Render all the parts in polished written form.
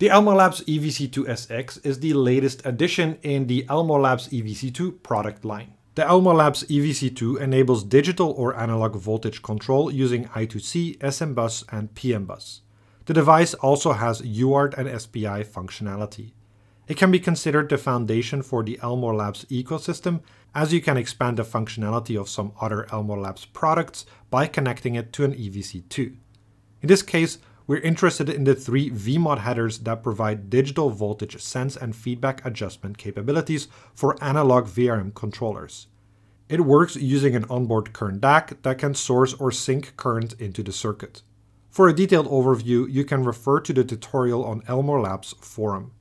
The ElmorLabs EVC2SX is the latest addition in the ElmorLabs EVC2 product line. The ElmorLabs EVC2 enables digital or analog voltage control using I2C, SMBus, and PMBus. The device also has UART and SPI functionality. It can be considered the foundation for the ElmorLabs ecosystem, as you can expand the functionality of some other ElmorLabs products by connecting it to an EVC2. In this case, we're interested in the three VMOD headers that provide digital voltage sense and feedback adjustment capabilities for analog VRM controllers. It works using an onboard current DAC that can source or sink current into the circuit. For a detailed overview, you can refer to the tutorial on ElmorLabs forum.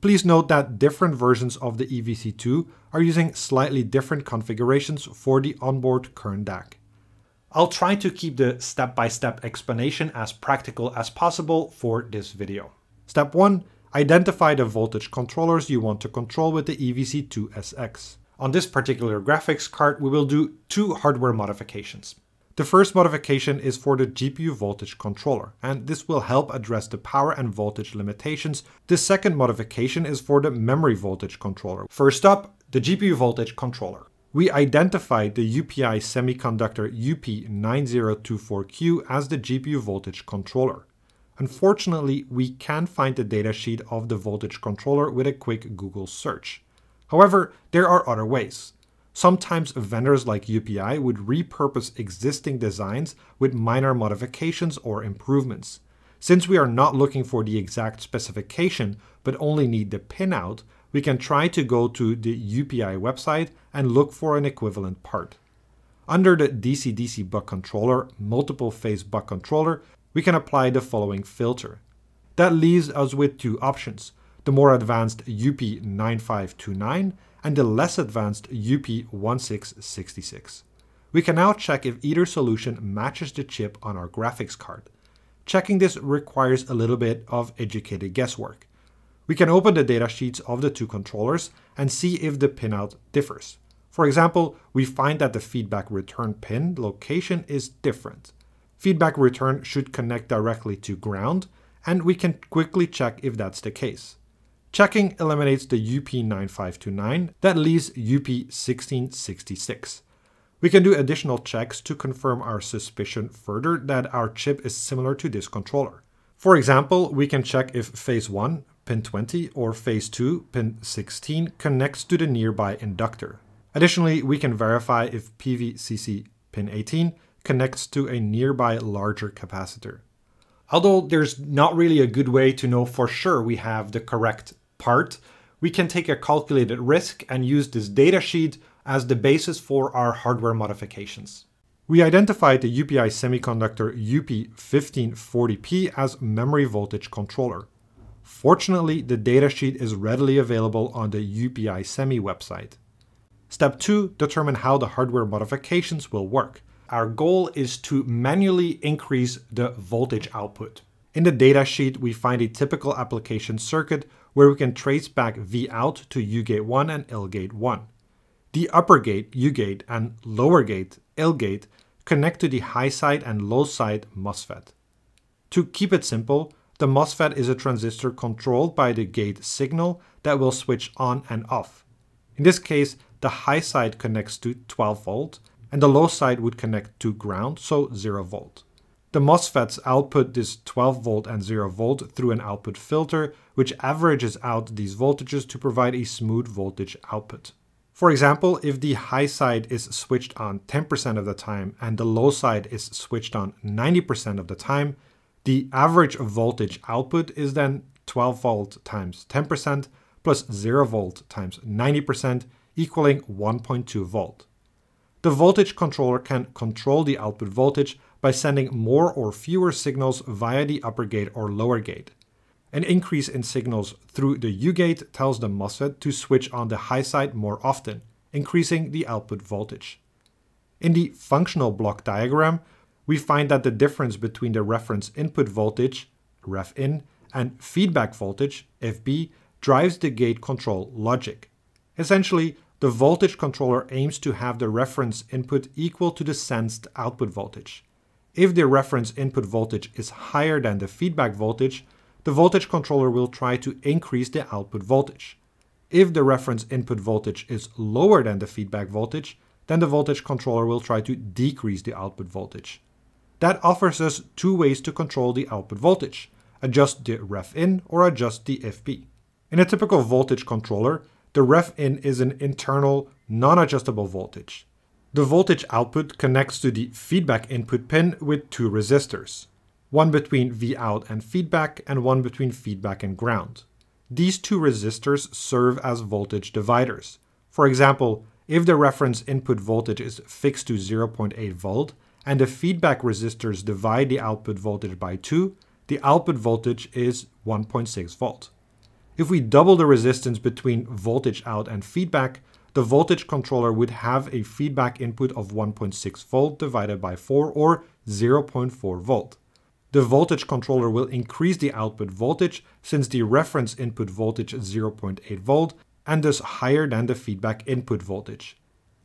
Please note that different versions of the EVC2 are using slightly different configurations for the onboard current DAC. I'll try to keep the step-by-step explanation as practical as possible for this video. Step 1. Identify the voltage controllers you want to control with the EVC2SX. On this particular graphics card, we will do two hardware modifications. The first modification is for the GPU voltage controller, and this will help address the power and voltage limitations. The second modification is for the memory voltage controller. First up, the GPU voltage controller. We identified the UPI semiconductor UP9024Q as the GPU voltage controller. Unfortunately, we can't find the datasheet of the voltage controller with a quick Google search. However, there are other ways. Sometimes vendors like UPI would repurpose existing designs with minor modifications or improvements. Since we are not looking for the exact specification, but only need the pinout, we can try to go to the UPI website and look for an equivalent part. Under the DC-DC buck controller, multiple phase buck controller, we can apply the following filter. That leaves us with two options, the more advanced UP9529 and the less advanced UP1666. We can now check if either solution matches the chip on our graphics card. Checking this requires a little bit of educated guesswork. We can open the datasheets of the two controllers and see if the pinout differs. For example, we find that the feedback return pin location is different. Feedback return should connect directly to ground, and we can quickly check if that's the case. Checking eliminates the UP9529, that leaves UP1666. We can do additional checks to confirm our suspicion further that our chip is similar to this controller. For example, we can check if phase 1, pin 20, or phase 2, pin 16, connects to the nearby inductor. Additionally, we can verify if PVCC, pin 18, connects to a nearby larger capacitor. Although there's not really a good way to know for sure we have the correct part, we can take a calculated risk and use this datasheet as the basis for our hardware modifications. We identified the UPI semiconductor UP1540P as memory voltage controller. Fortunately, the datasheet is readily available on the UPI Semi website. Step 2. Determine how the hardware modifications will work. Our goal is to manually increase the voltage output. In the datasheet, we find a typical application circuit where we can trace back Vout to U-gate 1 and L-gate 1. The upper gate, U-gate, and lower gate, L-gate, connect to the high side and low side MOSFET. To keep it simple, the MOSFET is a transistor controlled by the gate signal that will switch on and off. In this case, the high side connects to 12 volt and the low side would connect to ground, so 0 volt. The MOSFETs output this 12 volt and 0 volt through an output filter, which averages out these voltages to provide a smooth voltage output. For example, if the high side is switched on 10% of the time and the low side is switched on 90% of the time, the average voltage output is then 12 volt times 10% plus 0 volt times 90% equaling 1.2 volt. The voltage controller can control the output voltage by sending more or fewer signals via the upper gate or lower gate. An increase in signals through the U-gate tells the MOSFET to switch on the high side more often, increasing the output voltage. In the functional block diagram, we find that the difference between the reference input voltage, REF-IN, and feedback voltage, FB, drives the gate control logic. Essentially, the voltage controller aims to have the reference input equal to the sensed output voltage. If the reference input voltage is higher than the feedback voltage, the voltage controller will try to increase the output voltage. If the reference input voltage is lower than the feedback voltage, then the voltage controller will try to decrease the output voltage. That offers us two ways to control the output voltage: adjust the REF-IN or adjust the FP. In a typical voltage controller, the REF-IN is an internal, non-adjustable voltage. The voltage output connects to the feedback input pin with two resistors, one between Vout and feedback and one between feedback and ground. These two resistors serve as voltage dividers. For example, if the reference input voltage is fixed to 0.8 volt and the feedback resistors divide the output voltage by 2, the output voltage is 1.6 volt. If we double the resistance between voltage out and feedback, the voltage controller would have a feedback input of 1.6 volt divided by 4 or 0.4 volt. The voltage controller will increase the output voltage since the reference input voltage is 0.8 volt and thus higher than the feedback input voltage.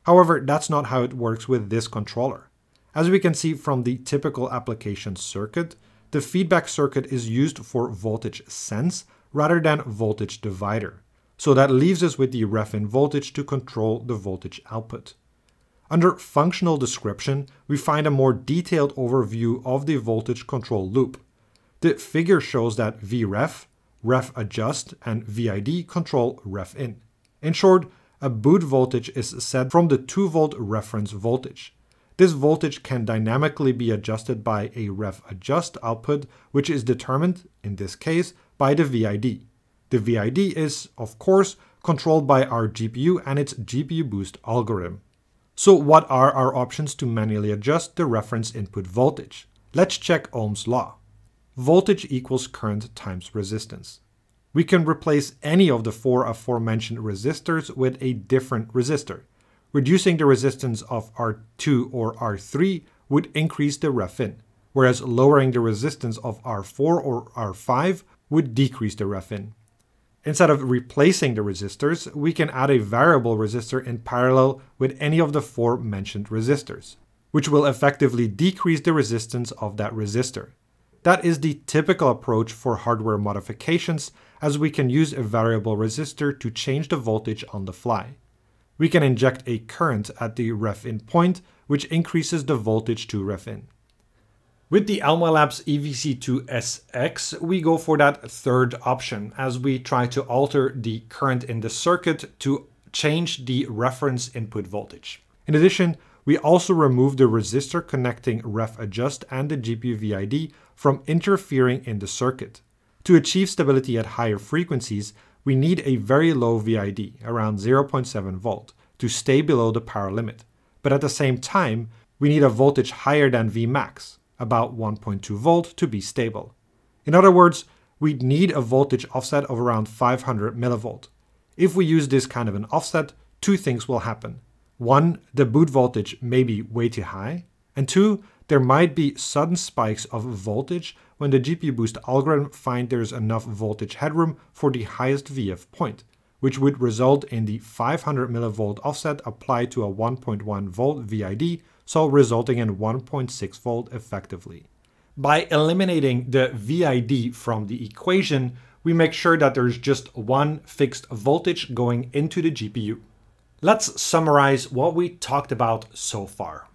However, that's not how it works with this controller. As we can see from the typical application circuit, the feedback circuit is used for voltage sense rather than voltage divider. So that leaves us with the REF-IN voltage to control the voltage output. Under functional description, we find a more detailed overview of the voltage control loop. The figure shows that VREF, REF-ADJUST, and VID control REF-IN. In short, a boot voltage is set from the 2-volt reference voltage. This voltage can dynamically be adjusted by a REF-ADJUST output, which is determined, in this case, by the VID. The VID is, of course, controlled by our GPU and its GPU boost algorithm. So what are our options to manually adjust the reference input voltage? Let's check Ohm's law. Voltage equals current times resistance. We can replace any of the four aforementioned resistors with a different resistor. Reducing the resistance of R2 or R3 would increase the REF-IN, whereas lowering the resistance of R4 or R5 would decrease the REF-IN. Instead of replacing the resistors, we can add a variable resistor in parallel with any of the four mentioned resistors, which will effectively decrease the resistance of that resistor. That is the typical approach for hardware modifications, as we can use a variable resistor to change the voltage on the fly. We can inject a current at the REF-IN point, which increases the voltage to REF-IN. With the ElmorLabs EVC2SX, we go for that third option as we try to alter the current in the circuit to change the reference input voltage. In addition, we also remove the resistor connecting REF-ADJUST and the GPU VID from interfering in the circuit. To achieve stability at higher frequencies, we need a very low VID, around 0.7 volt, to stay below the power limit. But at the same time, we need a voltage higher than Vmax, about 1.2 volt, to be stable. In other words, we'd need a voltage offset of around 500 millivolt. If we use this kind of an offset, two things will happen. One, the boot voltage may be way too high, and two, there might be sudden spikes of voltage when the GPU boost algorithm finds there's enough voltage headroom for the highest VF point, which would result in the 500 millivolt offset applied to a 1.1 volt VID, so resulting in 1.6 volt effectively. By eliminating the VID from the equation, we make sure that there's just one fixed voltage going into the GPU. Let's summarize what we talked about so far.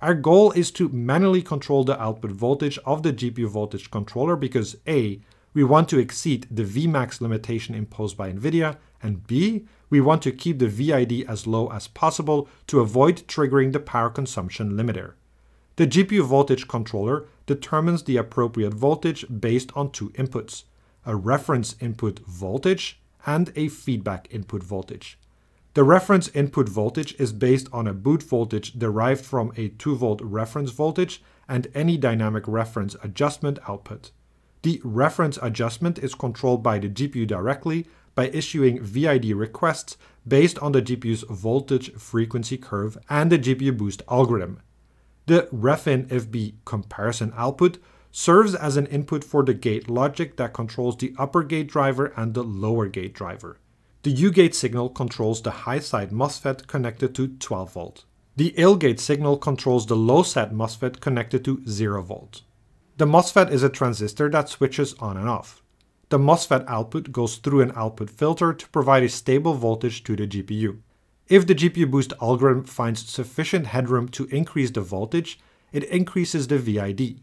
Our goal is to manually control the output voltage of the GPU voltage controller because A, we want to exceed the Vmax limitation imposed by NVIDIA, and B, we want to keep the VID as low as possible to avoid triggering the power consumption limiter. The GPU voltage controller determines the appropriate voltage based on two inputs, a reference input voltage and a feedback input voltage. The reference input voltage is based on a boot voltage derived from a 2-volt reference voltage and any dynamic reference adjustment output. The reference adjustment is controlled by the GPU directly by issuing VID requests based on the GPU's voltage frequency curve and the GPU boost algorithm. The RefInFB comparison output serves as an input for the gate logic that controls the upper gate driver and the lower gate driver. The U-gate signal controls the high-side MOSFET connected to 12 volt. The L-gate signal controls the low-side MOSFET connected to 0 volt. The MOSFET is a transistor that switches on and off. the MOSFET output goes through an output filter to provide a stable voltage to the GPU. If the GPU boost algorithm finds sufficient headroom to increase the voltage, it increases the VID.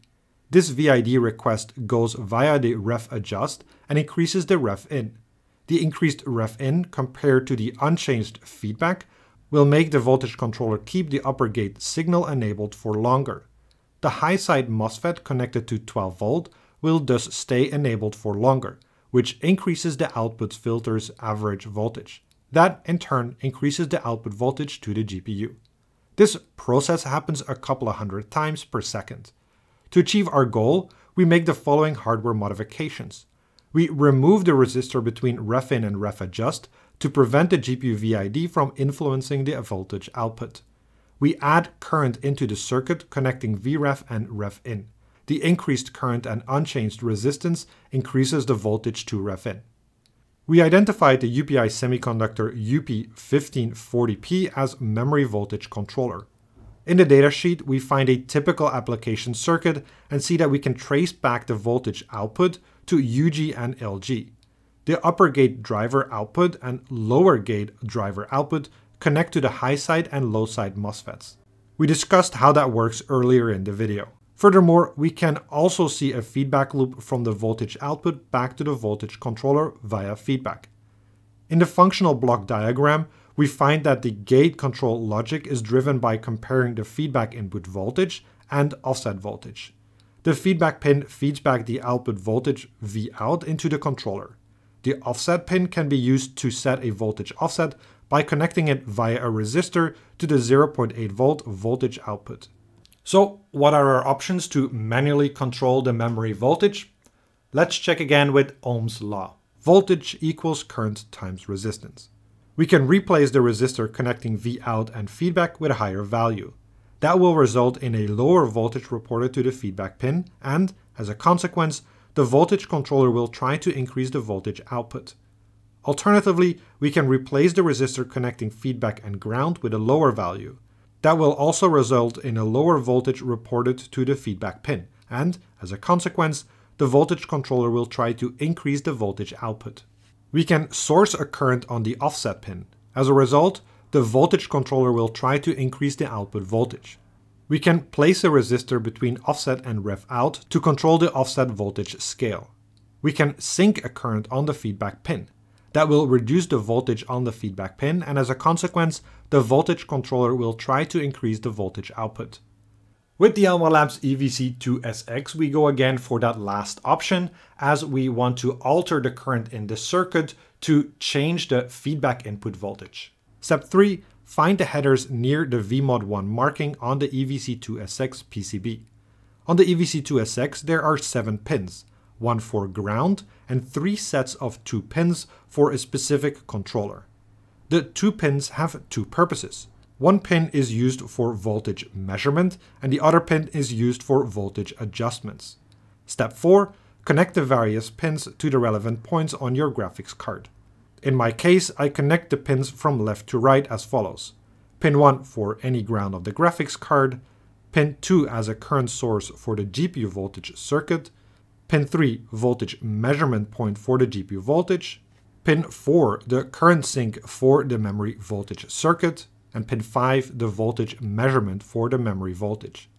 This VID request goes via the REF-ADJUST and increases the REF-IN. The increased REF-IN compared to the unchanged feedback will make the voltage controller keep the upper gate signal enabled for longer. The high-side MOSFET connected to 12V will thus stay enabled for longer, which increases the output filter's average voltage. That, in turn, increases the output voltage to the GPU. This process happens a couple of hundred times per second. To achieve our goal, we make the following hardware modifications. We remove the resistor between ref-in and ref-adjust to prevent the GPU VID from influencing the voltage output. We add current into the circuit connecting VREF and ref-in. The increased current and unchanged resistance increases the voltage to ref-in. We identified the UPI semiconductor UP1540P as memory voltage controller. In the datasheet, we find a typical application circuit and see that we can trace back the voltage output to UG and LG. The upper gate driver output and lower gate driver output connect to the high side and low side MOSFETs. We discussed how that works earlier in the video. Furthermore, we can also see a feedback loop from the voltage output back to the voltage controller via feedback. In the functional block diagram, we find that the gate control logic is driven by comparing the feedback input voltage and offset voltage. The feedback pin feeds back the output voltage Vout into the controller. The offset pin can be used to set a voltage offset by connecting it via a resistor to the 0.8V voltage output. So what are our options to manually control the memory voltage? Let's check again with Ohm's law. Voltage equals current times resistance. We can replace the resistor connecting Vout and feedback with a higher value. That will result in a lower voltage reported to the feedback pin and, as a consequence, the voltage controller will try to increase the voltage output. Alternatively, we can replace the resistor connecting feedback and ground with a lower value. That will also result in a lower voltage reported to the feedback pin, and, as a consequence, the voltage controller will try to increase the voltage output. We can source a current on the offset pin. As a result, the voltage controller will try to increase the output voltage. We can place a resistor between offset and ref out to control the offset voltage scale. We can sink a current on the feedback pin. That will reduce the voltage on the feedback pin, and as a consequence, the voltage controller will try to increase the voltage output. With the ElmorLabs EVC2SX, we go again for that last option, as we want to alter the current in the circuit to change the feedback input voltage. Step 3. Find the headers near the VMOD1 marking on the EVC2SX PCB. On the EVC2SX, there are 7 pins. 1 for ground, and 3 sets of 2 pins for a specific controller. The 2 pins have 2 purposes. One pin is used for voltage measurement, and the other pin is used for voltage adjustments. Step 4. Connect the various pins to the relevant points on your graphics card. In my case, I connect the pins from left to right as follows. Pin 1 for any ground of the graphics card, pin 2 as a current source for the GPU voltage circuit, pin 3, voltage measurement point for the GPU voltage, pin 4, the current sink for the memory voltage circuit, and pin 5, the voltage measurement for the memory voltage.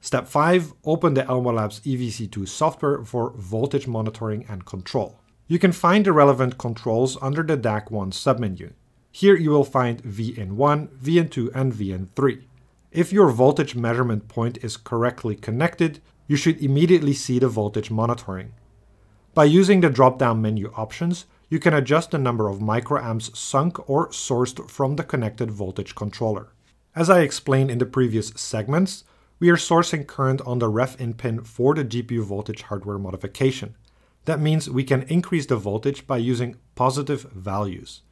Step 5, open the ElmorLabs EVC2 software for voltage monitoring and control. You can find the relevant controls under the DAC1 submenu. Here you will find VIN1, VIN2, and VIN3. If your voltage measurement point is correctly connected, you should immediately see the voltage monitoring. By using the drop-down menu options, you can adjust the number of microamps sunk or sourced from the connected voltage controller. As I explained in the previous segments, we are sourcing current on the ref-in pin for the GPU voltage hardware modification. That means we can increase the voltage by using positive values.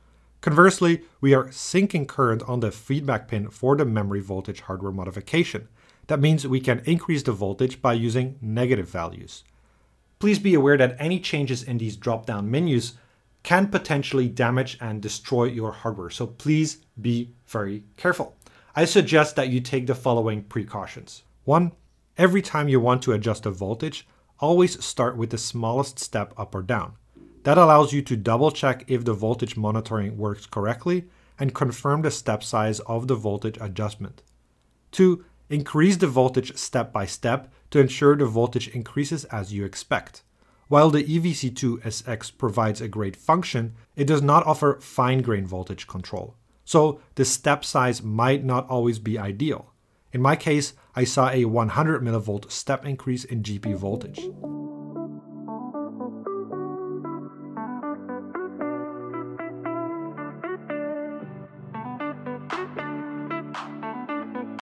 Conversely, we are sinking current on the feedback pin for the memory voltage hardware modification. That means we can increase the voltage by using negative values. Please be aware that any changes in these drop-down menus can potentially damage and destroy your hardware, so please be very careful. I suggest that you take the following precautions. 1. Every time you want to adjust the voltage, always start with the smallest step up or down. That allows you to double check if the voltage monitoring works correctly and confirm the step size of the voltage adjustment. 2. Increase the voltage step by step to ensure the voltage increases as you expect. While the EVC2SX provides a great function, it does not offer fine-grained voltage control. So the step size might not always be ideal. In my case, I saw a 100 mV step increase in GP voltage.